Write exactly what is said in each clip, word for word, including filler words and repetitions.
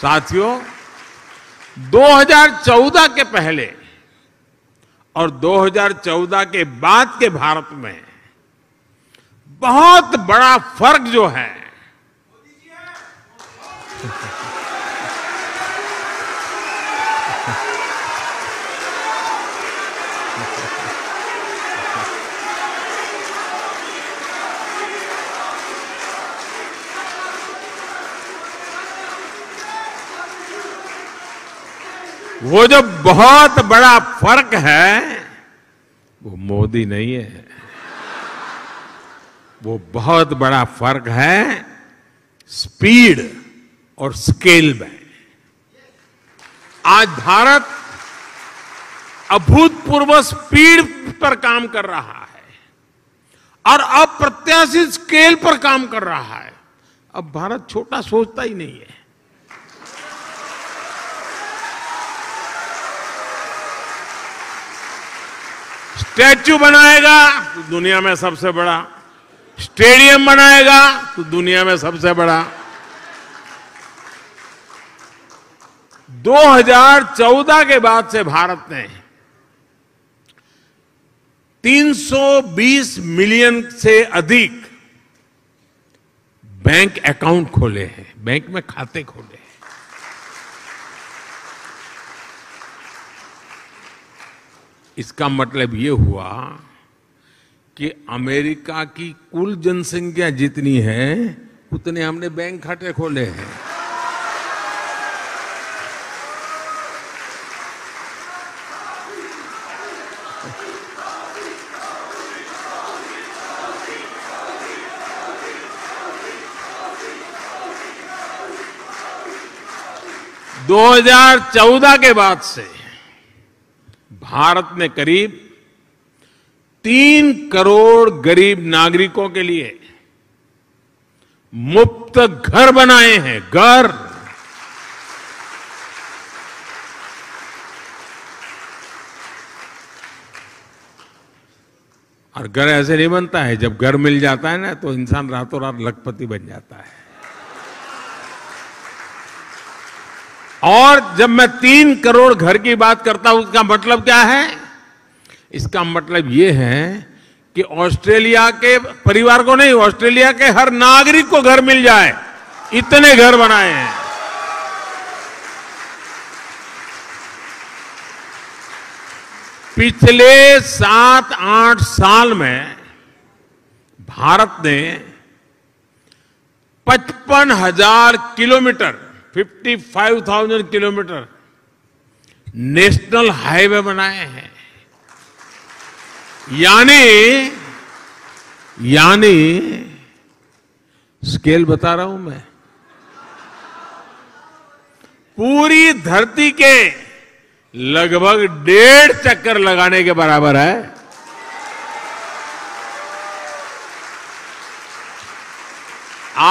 साथियों, दो हज़ार चौदह के पहले और दो हज़ार चौदह के बाद के भारत में बहुत बड़ा फर्क जो है, वो जो बहुत बड़ा फर्क है वो मोदी नहीं है, वो बहुत बड़ा फर्क है स्पीड और स्केल में। आज भारत अभूतपूर्व स्पीड पर काम कर रहा है और अप्रत्याशित स्केल पर काम कर रहा है। अब भारत छोटा सोचता ही नहीं है। स्टैच्यू बनाएगा तो दुनिया में सबसे बड़ा, स्टेडियम बनाएगा तो दुनिया में सबसे बड़ा। दो हज़ार चौदह के बाद से भारत ने तीन सौ बीस मिलियन से अधिक बैंक अकाउंट खोले हैं, बैंक में खाते खोले हैं। इसका मतलब ये हुआ कि अमेरिका की कुल जनसंख्या जितनी है उतने हमने बैंक खाते खोले हैं। दो हज़ार चौदह के बाद से भारत ने करीब तीन करोड़ गरीब नागरिकों के लिए मुफ्त घर बनाए हैं। घर और घर ऐसे नहीं बनता है, जब घर मिल जाता है ना तो इंसान रातों रात लखपति बन जाता है। और जब मैं तीन करोड़ घर की बात करता हूं उसका मतलब क्या है? इसका मतलब ये है कि ऑस्ट्रेलिया के परिवार को नहीं, ऑस्ट्रेलिया के हर नागरिक को घर मिल जाए, इतने घर बनाए हैं। पिछले सात आठ साल में भारत ने पचपन हजार किलोमीटर पचपन हज़ार किलोमीटर नेशनल हाईवे बनाए हैं। यानी यानी स्केल बता रहा हूं मैं, पूरी धरती के लगभग डेढ़ चक्कर लगाने के बराबर है।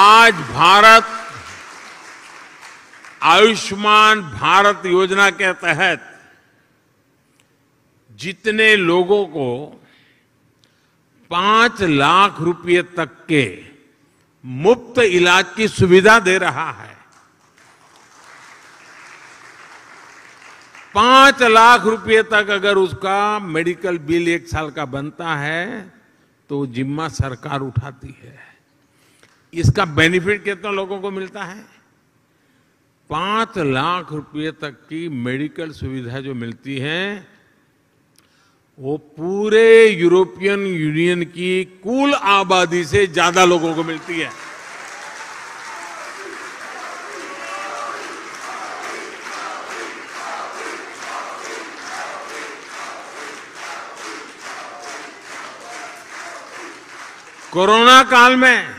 आज भारत आयुष्मान भारत योजना के तहत जितने लोगों को पांच लाख रुपए तक के मुफ्त इलाज की सुविधा दे रहा है। पांच लाख रुपए तक अगर उसका मेडिकल बिल एक साल का बनता है तो जिम्मा सरकार उठाती है। इसका बेनिफिट कितने लोगों को मिलता है? पांच लाख रुपए तक की मेडिकल सुविधा जो मिलती है वो पूरे यूरोपियन यूनियन की कुल आबादी से ज्यादा लोगों को मिलती है। कोरोना काल में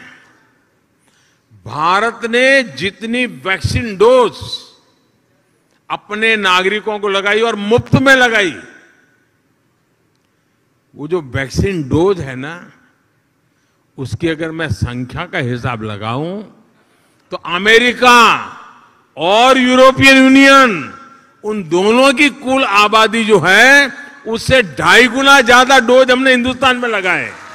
भारत ने जितनी वैक्सीन डोज अपने नागरिकों को लगाई और मुफ्त में लगाई, वो जो वैक्सीन डोज है ना उसकी अगर मैं संख्या का हिसाब लगाऊं तो अमेरिका और यूरोपियन यूनियन उन दोनों की कुल आबादी जो है उससे ढाई गुना ज्यादा डोज हमने हिंदुस्तान में लगाए।